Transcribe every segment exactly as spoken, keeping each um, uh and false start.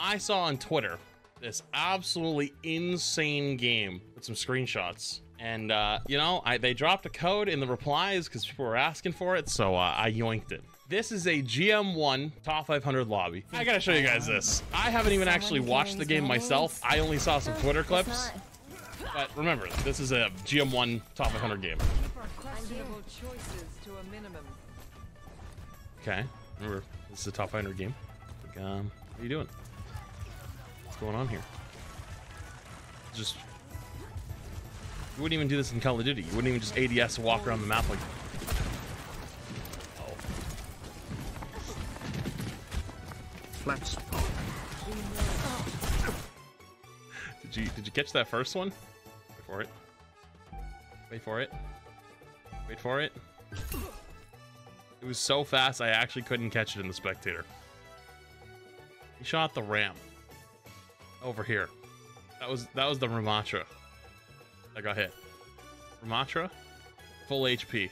I saw on Twitter this absolutely insane game with some screenshots. And, uh, you know, I, they dropped a code in the replies because people were asking for it, so uh, I yoinked it. This is a G M one top five hundred lobby. I gotta show you guys this. I haven't even actually watched the game myself. I only saw some Twitter clips. But remember, this is a G M one top five hundred game. Okay, remember, this is a top five hundred game. Like, um, what are you doing? What's going on here? Just... You wouldn't even do this in Call of Duty. You wouldn't even just A D S and walk around the map like that. Oh. Flaps. Did you did you catch that first one? Wait for it. Wait for it. Wait for it. It was so fast I actually couldn't catch it in the spectator. He shot the ramp. Over here. That was that was the Ramatra. I got hit. Ramatra, full H P.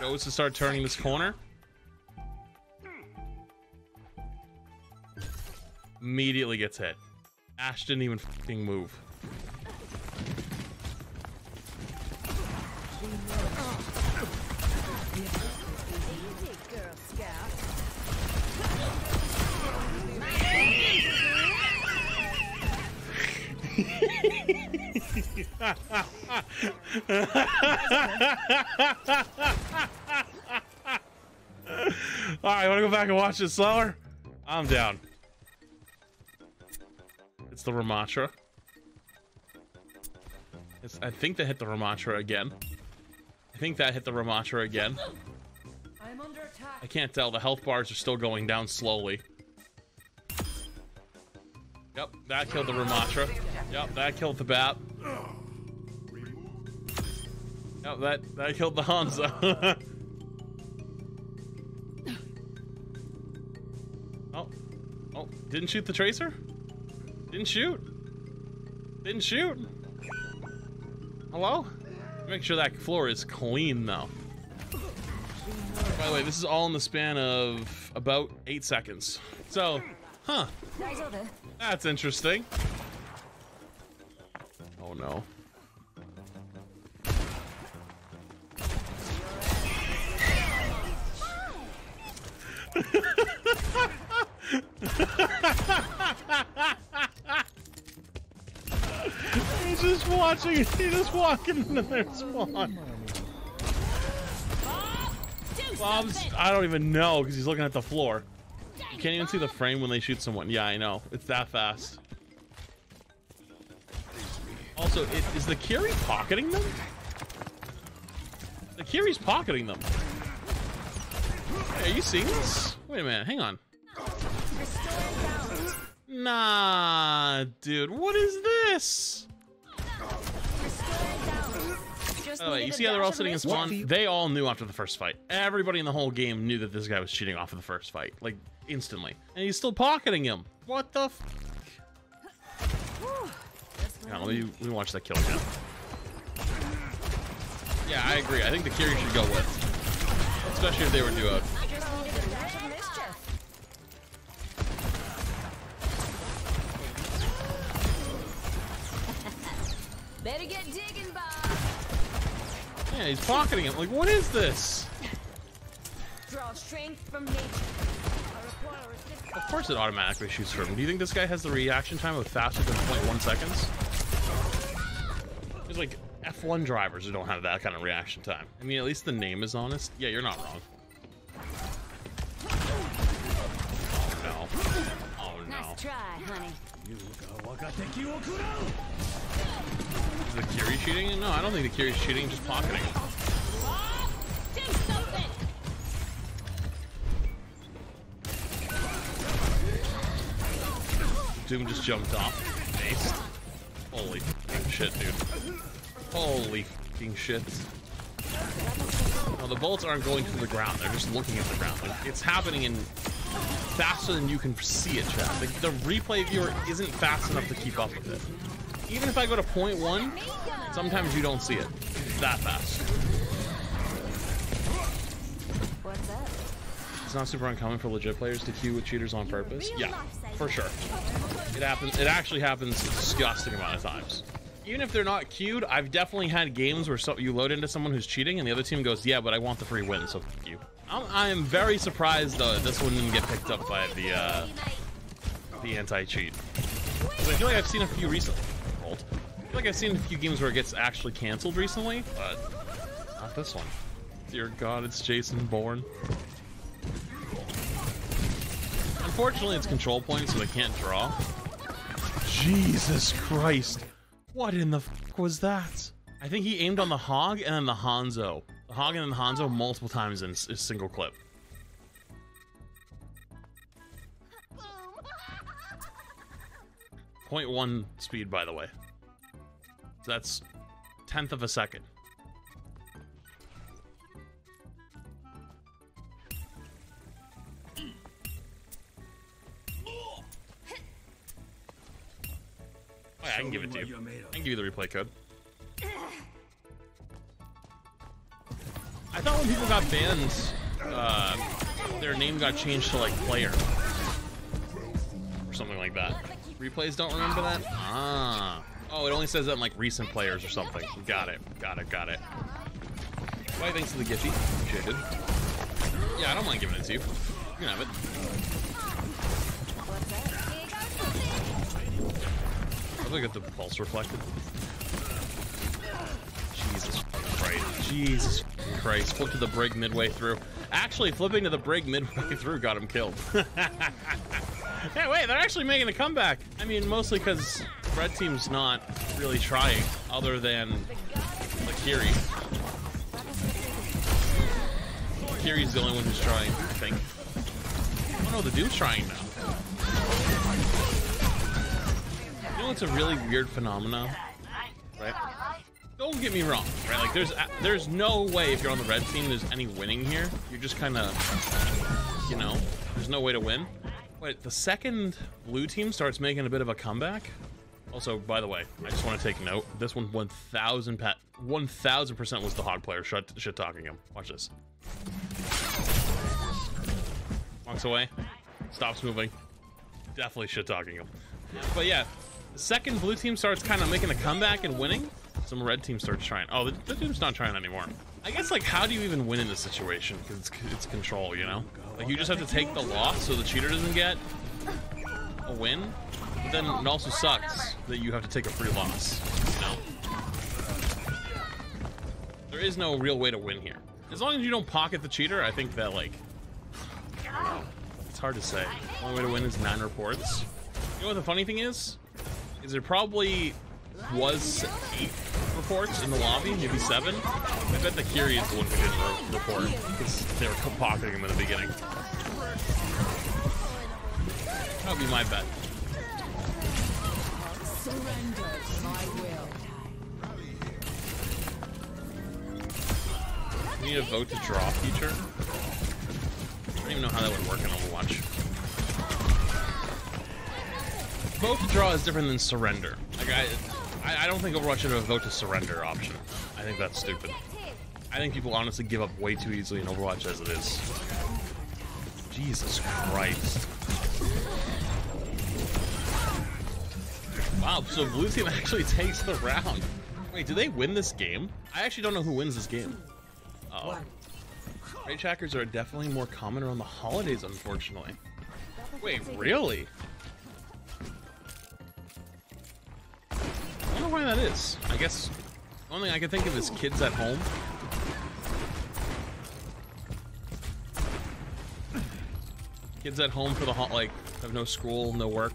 Goes to start turning this corner. Immediately gets hit. Ashe didn't even fucking move. Alright, wanna go back and watch this slower? I'm down. It's the Ramatra. It's, I think that hit the Ramatra again. I think that hit the Ramatra again. I'm under attack. I can't tell, the health bars are still going down slowly. Yep, that killed the Ramatra. Yep, that killed the Bap. Yep, that, that killed the Hanzo. Oh. Oh, didn't shoot the Tracer? Didn't shoot. Didn't shoot. Hello? Make sure that floor is clean, though. By the way, this is all in the span of about eight seconds. So, huh. That's interesting. Oh no. He's just watching, he's just walking into their spawn. Bob's, I don't even know because he's looking at the floor. You can't even see the frame when they shoot someone. Yeah, I know. It's that fast. Also, it, is the Kiri pocketing them? The Kiri's pocketing them. Hey, are you seeing this? Wait a minute. Hang on. Nah, dude. What is this? By the way, you see how they're all sitting in spawn? They all knew after the first fight. Everybody in the whole game knew that this guy was cheating off of the first fight. Like, instantly. And he's still pocketing him. What the f***? Yeah, let, me, let me watch that kill again. Yeah, I agree. I think the Kiri should go with. Especially if they were duoed. Better get digging, Bob. Yeah, he's pocketing him. Like, what is this? Draw strength from nature. Of course it automatically shoots for him. Do you think this guy has the reaction time of faster than zero point one seconds? There's like F one drivers who don't have that kind of reaction time. I mean, at least the name is honest. Yeah, you're not wrong. Oh no. Oh no. Nice try, honey. Is the Kiri cheating? No, I don't think the Kiri's cheating, just pocketing. Do something. Doom just jumped off. Based. Holy fucking shit, dude. Holy fucking shit. No, the bullets aren't going through the ground, they're just looking at the ground. Like, it's happening in faster than you can see it, chat. Like, the replay viewer isn't fast enough to keep up with it. Even if I go to point one, sometimes you don't see it. It's that fast. What's that? it's not super uncommon for legit players to queue with cheaters on purpose. Yeah, for sure. It happens. It actually happens a disgusting amount of times. Even if they're not queued, I've definitely had games where so you load into someone who's cheating and the other team goes, yeah, but I want the free win, so fuck you. I'm, I'm very surprised though this one didn't get picked up by the uh, the anti-cheat. I feel like I've seen a few recently. I feel like I've seen a few games where it gets actually canceled recently, but not this one. Dear God, it's Jason Bourne. Unfortunately, it's control points, so they can't draw. Jesus Christ. What in the f was that? I think he aimed on the Hog and then the Hanzo. The Hog and then the Hanzo multiple times in a single clip. zero point one speed, by the way. So that's tenth of a second. Wait, I can give it to you. I can give you the replay code. I thought when people got banned, uh, their name got changed to, like, player. Or something like that. Replays don't remember that? Ah. Oh, it only says that in, like, recent players or something. Got it. Got it. Got it. Why, thanks to the Giphy. Appreciate it. Yeah, I don't mind giving it to you. You can have it. Look at the pulse reflected. Jesus Christ. Jesus Christ. Flip to the Brig midway through. Actually, flipping to the Brig midway through got him killed. Hey, wait, they're actually making a comeback. I mean, mostly because Red Team's not really trying, other than Lekiri. Kiri's the only one who's trying, I think. Oh no, the dude's trying now. You know, it's a really weird phenomenon, right? Don't get me wrong, right? Like, there's there's no way if you're on the red team there's any winning here. You're just kind of, you know, there's no way to win. But the second blue team starts making a bit of a comeback. Also, by the way, I just want to take note. This one, one thousand percent was the Hog player shit, shit talking him. Watch this. Walks away, stops moving. Definitely shit talking him. But yeah. Second blue team starts kind of making a comeback and winning. Some red team starts trying. Oh, the, the team's not trying anymore. I guess, like, how do you even win in this situation? Because it's, it's control, you know? Like, you just have to take the loss so the cheater doesn't get a win. But then it also sucks that you have to take a free loss, you know? There is no real way to win here. As long as you don't pocket the cheater, I think that, like, I don't know. It's hard to say. The only way to win is nine reports. You know what the funny thing is? Is there probably was eight reports in the lobby, maybe seven. I bet the Kiri is the one who didn't report because they were pocketing him in the beginning. That would be my bet. Surrender my will. We need a vote to draw feature. I don't even know how that would work in Overwatch. Vote to draw is different than surrender. Like, I, I don't think Overwatch should have a vote to surrender option. I think that's stupid. I think people honestly give up way too easily in Overwatch as it is. Jesus Christ. Wow, so blue team actually takes the round. Wait, do they win this game? I actually don't know who wins this game. Uh-oh. Rage hackers are definitely more common around the holidays, unfortunately. Wait, really? I don't know why that is. I guess the only thing I can think of is kids at home. Kids at home for the hot, like, have no school, no work,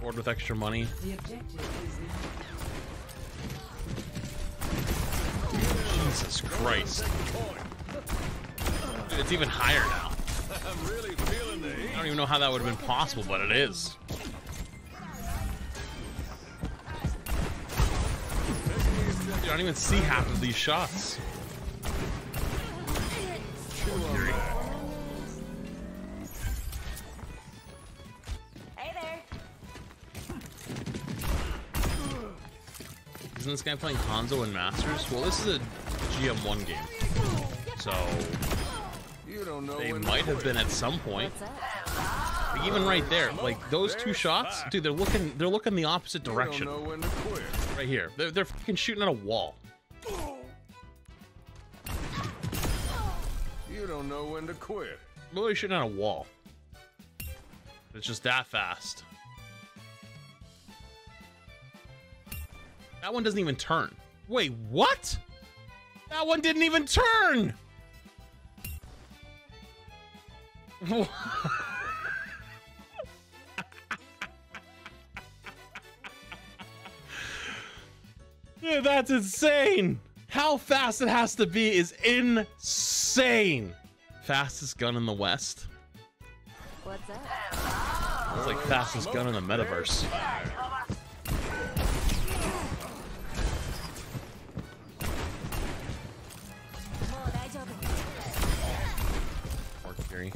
bored with extra money. The objective is Jesus Christ. Dude, it's even higher now. I'm really feeling the heat. I don't even know how that would have been possible, but it is. Dude, I don't even see half of these shots. Hey there. Isn't this guy playing Hanzo and Masters? Well, this is a G M one game, so They might have been at some point. Like, even right there, like those two shots, dude. They're looking, they're looking the opposite direction. Right here, they're they're fucking shooting at a wall. You don't know when to quit. Literally shooting at a wall. It's just that fast. That one doesn't even turn. Wait, what? That one didn't even turn. What? Dude, that's insane. How fast it has to be is insane. Fastest gun in the West. What's up? It's like fastest gun in the metaverse. Or Kiri.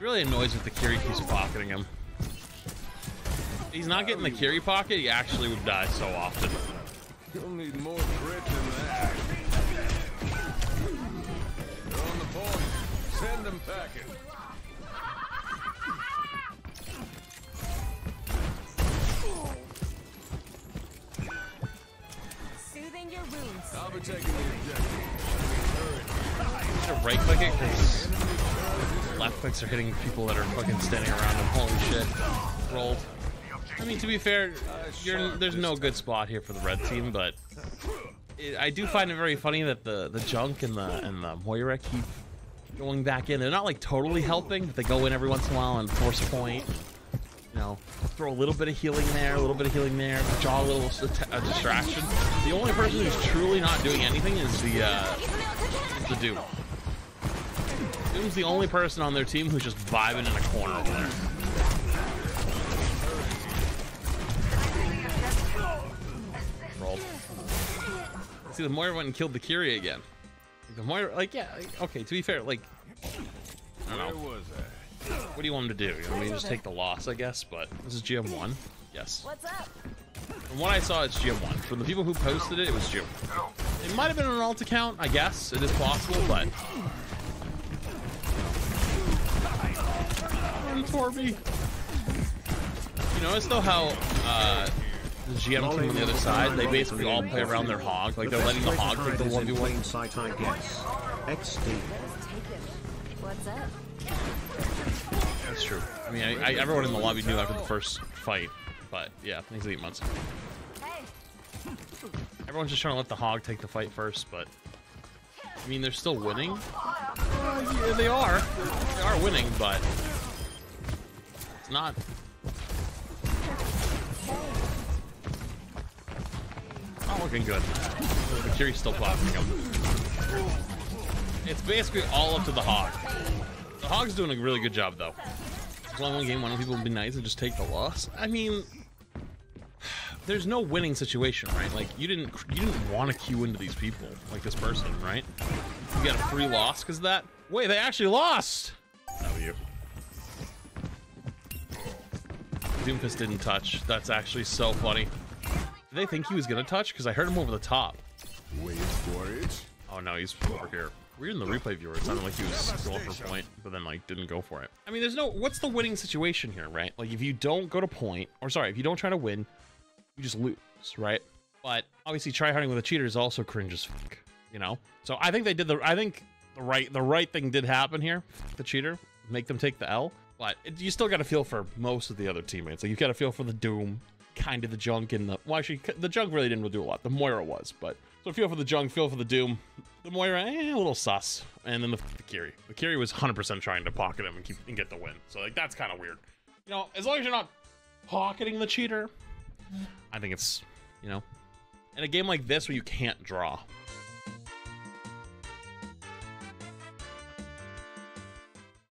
Really annoys that the Kiri keeps pocketing him. If he's not getting the Kiri pocket, he actually would die so often. You'll need more grit than that. They're on the point. Send them packing. Soothing your wounds. I'll be taking the objective. Should right click it because left clicks are hitting people that are fucking standing around him. Holy shit. Rolled. I mean, to be fair, you're, there's no good spot here for the red team, but it, I do find it very funny that the the Junk and the and the Moira keep going back in. They're not like totally helping, but they go in every once in a while and force point. You know, throw a little bit of healing there, a little bit of healing there, draw a little a distraction. The only person who's truly not doing anything is the uh, is the Doom. Doom's the only person on their team who's just vibing in a corner over there. See, the Moira went and killed the Kiri again. The Moira, like, yeah, like, okay, to be fair, like, I don't know. What do you want him to do? You know, we just take the loss, I guess, but this is G M one. Yes. What's up? From what I saw, it's G M one. From the people who posted it, it was G M one. It might have been an alt account, I guess. It is possible, but... Run for me. You notice, though, how, uh... the G M team on the other side, they basically all play around their Hog. Like, they're letting the Hog take the one v one. That's true. I mean, I, I, everyone in the lobby knew after the first fight, but yeah, things eight months. Everyone's just trying to let the Hog take the fight first, but I mean, they're still winning. Uh, yeah, they are. They are winning, but it's not... Not looking good. But Kiri's still popping him. It's basically all up to the Hog. The Hog's doing a really good job, though. It's only one game. Why don't people be nice and just take the loss? I mean, there's no winning situation, right? Like, you didn't you didn't want to queue into these people, like this person, right? You got a free loss because of that. Wait, they actually lost. Oh, you. Doomfist didn't touch. That's actually so funny. Did they think he was gonna touch? Because I heard him over the top. Wait for it. Oh no, he's over here. We're in the replay viewer. It sounded like he was going for point, but then like didn't go for it. I mean, there's no. What's the winning situation here, right? Like if you don't go to point, or sorry, if you don't try to win, you just lose, right? But obviously, tryharding with a cheater is also cringe as fuck, you know. So I think they did the. I think the right the right thing did happen here. The cheater, make them take the L, but it, you still got to feel for most of the other teammates. Like you got to feel for the Doom. Kind of the Junk in the well, actually the Junk really didn't do a lot. The Moira was, but so feel for the Junk, feel for the Doom, the Moira eh, a little sus, and then the, the Kiri. The Kiri was one hundred percent trying to pocket him and keep and get the win. So like that's kind of weird, you know. As long as you're not pocketing the cheater, I think it's you know, in a game like this where you can't draw.